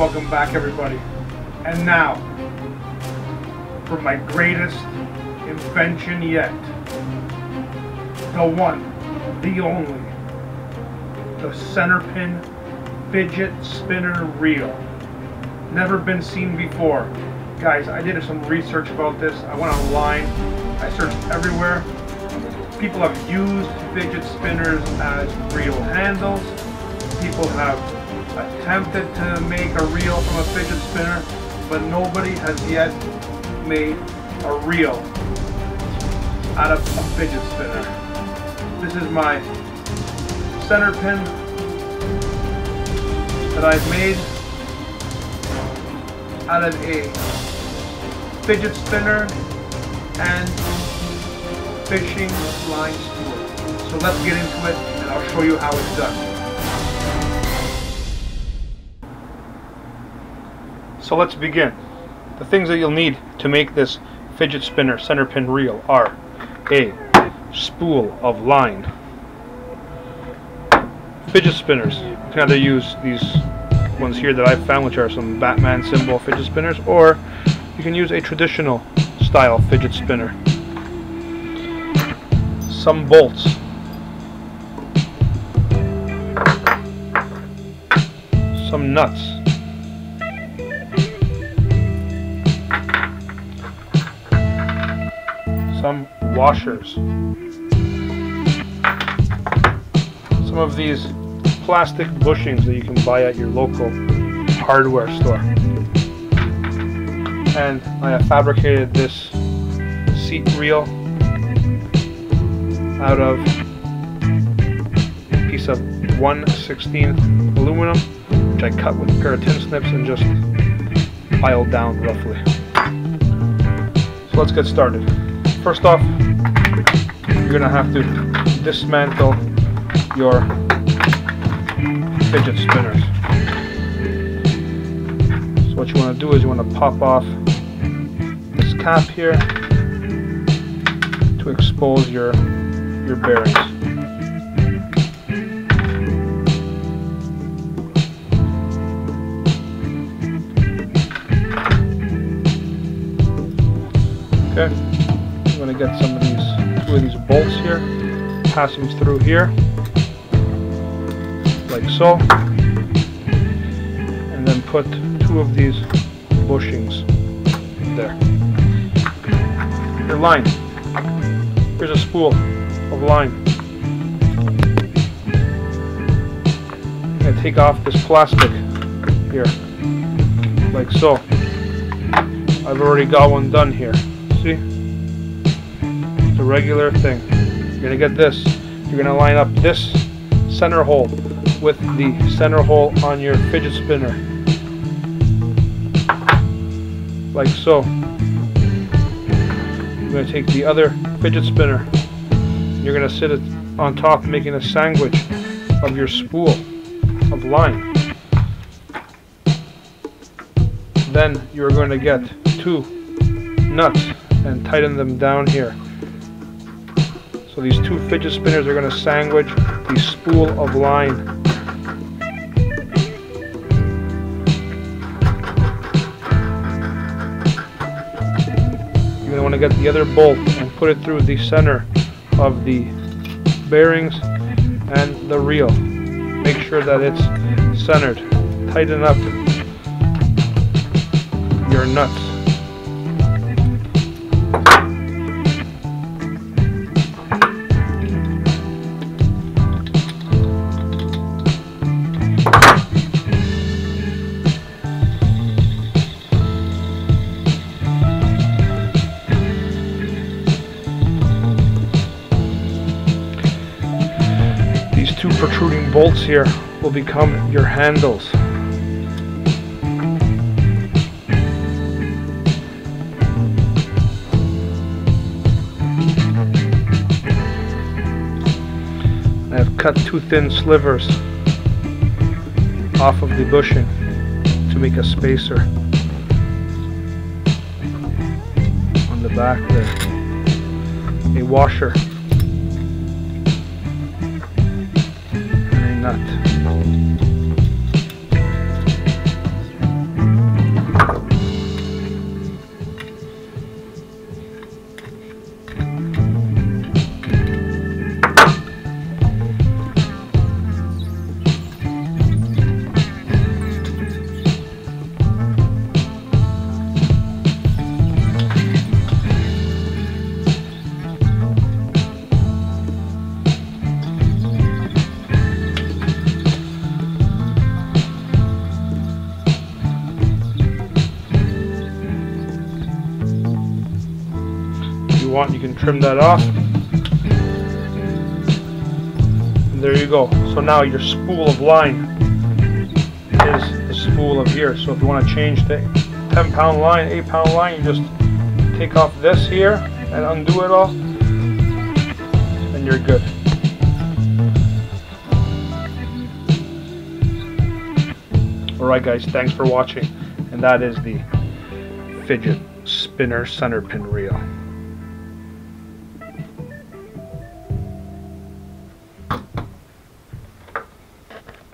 Welcome back, everybody. And now, for my greatest invention yet, the one, the only, the Centre Pin Fidget Spinner Reel. Never been seen before. Guys, I did some research about this. I went online, I searched everywhere. People have used fidget spinners as reel handles. People have attempted to make a reel from a fidget spinner, but nobody has yet made a reel out of a fidget spinner. This is my Centre Pin that I've made out of a fidget spinner and fishing line spool. So let's get into it and I'll show you how it's done. So let's begin. The things that you'll need to make this fidget spinner Centre Pin reel are a spool of line. Fidget spinners, you can either use these ones here that I've found, which are some Batman symbol fidget spinners, or you can use a traditional style fidget spinner. Some bolts, some nuts, some washers, some of these plastic bushings that you can buy at your local hardware store. And I have fabricated this seat reel out of a piece of 1/16 aluminum, which I cut with a pair of tin snips and just piled down roughly. So let's get started. First off, you're going to have to dismantle your fidget spinners. So what you want to do is you want to pop off this cap here to expose your bearings. Okay, I'm going to get two of these bolts here, pass them through here, like so, and then put two of these bushings there. Your line. Here's a spool of line. I'm going to take off this plastic here, like so. I've already got one done here, see? It's a regular thing. You're going to get this. You're going to line up this center hole with the center hole on your fidget spinner, like so. I'm going to take the other fidget spinner. You're going to sit it on top, making a sandwich of your spool of line. Then you're going to get two nuts and tighten them down here. So these two fidget spinners are going to sandwich the spool of line. You're going to want to get the other bolt and put it through the center of the bearings and the reel. Make sure that it's centered. Tighten up your nuts. Two protruding bolts here will become your handles. I have cut two thin slivers off of the bushing to make a spacer on the back there. A washer. Nut. want, you can trim that off. And there you go. So now your spool of line is the spool of here. So if you want to change the 10-pound line, 8-pound line, you just take off this here and undo it all, and you're good. Alright guys, thanks for watching, and that is the fidget spinner center pin reel.